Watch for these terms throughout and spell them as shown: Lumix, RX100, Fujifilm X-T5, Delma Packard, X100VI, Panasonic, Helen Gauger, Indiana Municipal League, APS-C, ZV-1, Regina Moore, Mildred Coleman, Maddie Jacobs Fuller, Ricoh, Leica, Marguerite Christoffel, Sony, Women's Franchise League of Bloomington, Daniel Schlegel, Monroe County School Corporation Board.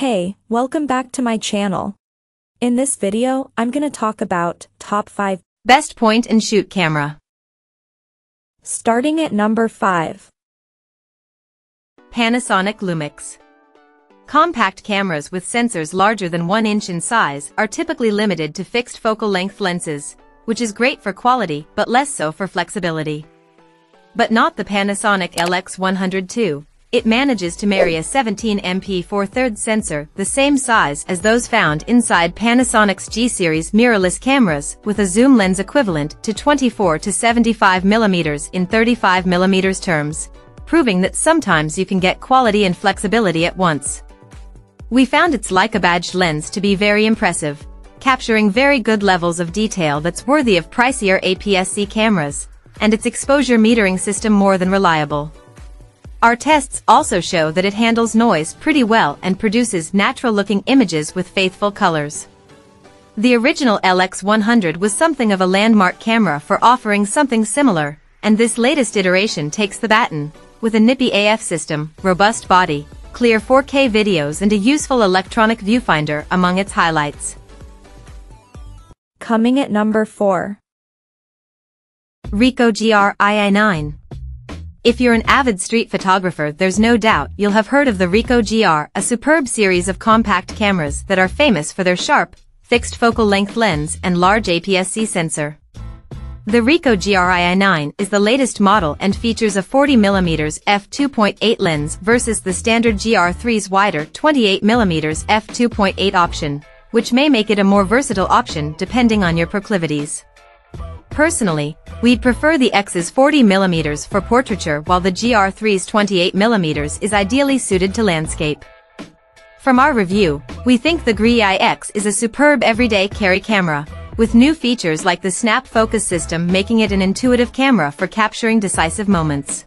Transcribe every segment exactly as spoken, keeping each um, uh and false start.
Hey, welcome back to my channel. In this video, I'm gonna talk about top five best point and shoot camera. Starting at number five. Panasonic Lumix. Compact cameras with sensors larger than one inch in size are typically limited to fixed focal length lenses, which is great for quality but less so for flexibility. But not the Panasonic L X one hundred two. It manages to marry a seventeen megapixel four thirds sensor, the same size as those found inside Panasonic's G series mirrorless cameras, with a zoom lens equivalent to twenty-four to seventy-five millimeters in thirty-five millimeter terms, proving that sometimes you can get quality and flexibility at once. We found its Leica badged lens to be very impressive, capturing very good levels of detail that's worthy of pricier A P S C cameras, and its exposure metering system more than reliable. Our tests also show that it handles noise pretty well and produces natural-looking images with faithful colors. The original L X one hundred was something of a landmark camera for offering something similar, and this latest iteration takes the baton, with a nippy A F system, robust body, clear four K videos and a useful electronic viewfinder among its highlights. Coming at number four. Ricoh G R two nine. If you're an avid street photographer, there's no doubt you'll have heard of the Ricoh G R, a superb series of compact cameras that are famous for their sharp, fixed focal length lens and large A P S C sensor. The Ricoh G R two nine is the latest model and features a forty millimeter f two point eight lens versus the standard G R three's wider twenty-eight millimeter f two point eight option, which may make it a more versatile option depending on your proclivities. Personally, we'd prefer the X's forty millimeter for portraiture, while the G R three's twenty-eight millimeter is ideally suited to landscape. From our review, we think the G R two nine is a superb everyday carry camera, with new features like the snap focus system making it an intuitive camera for capturing decisive moments.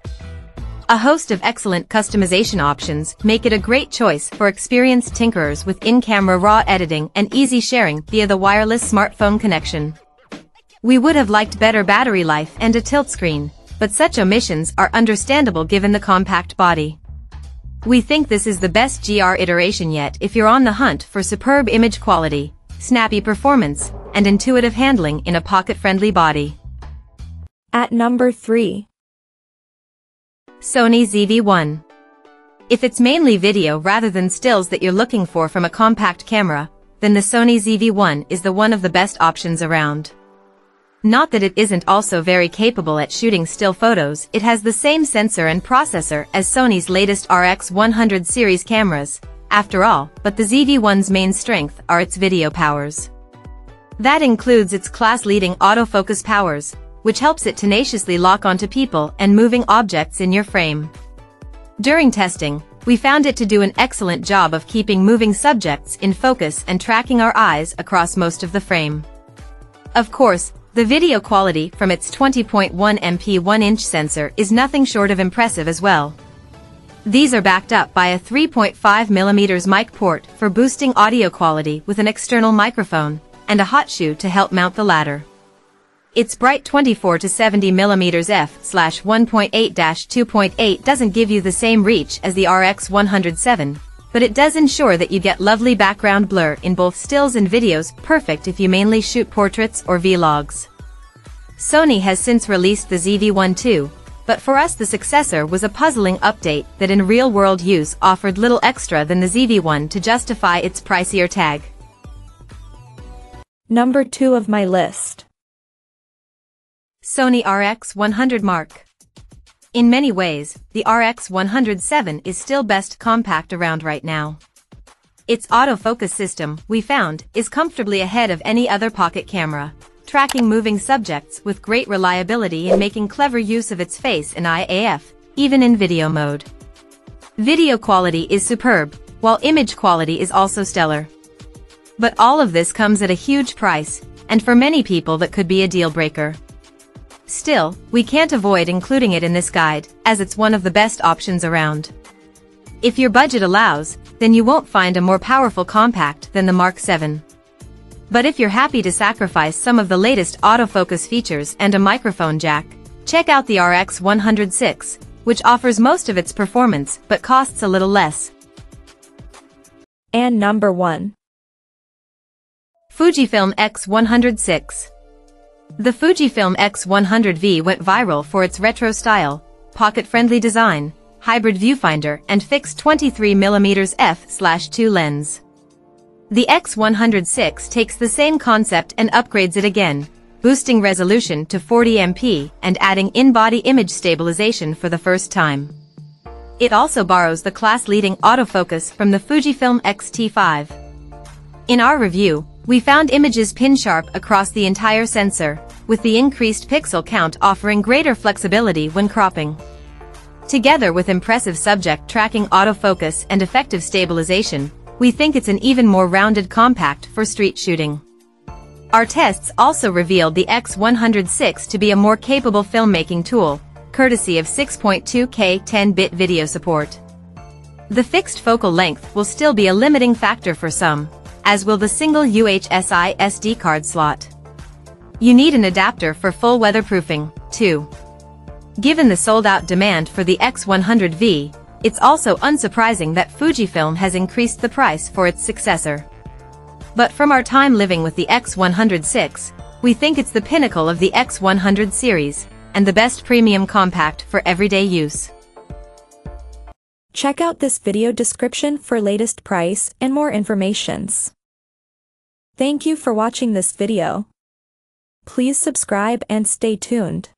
A host of excellent customization options make it a great choice for experienced tinkerers with in-camera raw editing and easy sharing via the wireless smartphone connection. We would have liked better battery life and a tilt screen, but such omissions are understandable given the compact body. We think this is the best G R iteration yet if you're on the hunt for superb image quality, snappy performance, and intuitive handling in a pocket-friendly body. At number three. Sony Z V one. If it's mainly video rather than stills that you're looking for from a compact camera, then the Sony Z V one is the one of the best options around. Not that it isn't also very capable at shooting still photos, it has the same sensor and processor as Sony's latest R X one hundred series cameras, after all, but the Z V one's main strength are its video powers. That includes its class-leading autofocus powers, which helps it tenaciously lock onto people and moving objects in your frame. During testing, we found it to do an excellent job of keeping moving subjects in focus and tracking our eyes across most of the frame. Of course, the video quality from its twenty point one megapixel one inch sensor is nothing short of impressive as well. These are backed up by a three point five millimeter mic port for boosting audio quality with an external microphone, and a hot shoe to help mount the latter. Its bright twenty-four to seventy millimeter f one point eight to two point eight doesn't give you the same reach as the R X one hundred seven, but it does ensure that you get lovely background blur in both stills and videos, perfect if you mainly shoot portraits or vlogs. Sony has since released the Z V one too, but for us the successor was a puzzling update that in real-world use offered little extra than the Z V one to justify its pricier tag. Number two of my list. Sony R X one hundred mark. In many ways, the R X one hundred seven is still best compact around right now. Its autofocus system, we found, is comfortably ahead of any other pocket camera, tracking moving subjects with great reliability and making clever use of its face and eye A F, even in video mode. Video quality is superb, while image quality is also stellar. But all of this comes at a huge price, and for many people that could be a deal breaker. Still, we can't avoid including it in this guide, as it's one of the best options around. If your budget allows, then you won't find a more powerful compact than the Mark seven. But if you're happy to sacrifice some of the latest autofocus features and a microphone jack, check out the R X one hundred six, which offers most of its performance but costs a little less. And number one. Fujifilm X one hundred six. The Fujifilm X one hundred V went viral for its retro style, pocket-friendly design, hybrid viewfinder and fixed twenty-three millimeter f two lens. The X one hundred six takes the same concept and upgrades it again, boosting resolution to forty megapixels and adding in-body image stabilization for the first time. It also borrows the class-leading autofocus from the Fujifilm X T five. In our review, we found images pin-sharp across the entire sensor, with the increased pixel count offering greater flexibility when cropping. Together with impressive subject tracking autofocus and effective stabilization, we think it's an even more rounded compact for street shooting. Our tests also revealed the X one hundred six to be a more capable filmmaking tool, courtesy of six point two K ten bit video support. The fixed focal length will still be a limiting factor for some, as will the single U H S I S D card slot. You need an adapter for full weatherproofing, too. Given the sold-out demand for the X one hundred V, it's also unsurprising that Fujifilm has increased the price for its successor. But from our time living with the X one hundred six, we think it's the pinnacle of the X one hundred series, and the best premium compact for everyday use. Check out this video description for latest price and more informations. Thank you for watching this video. Please subscribe and stay tuned.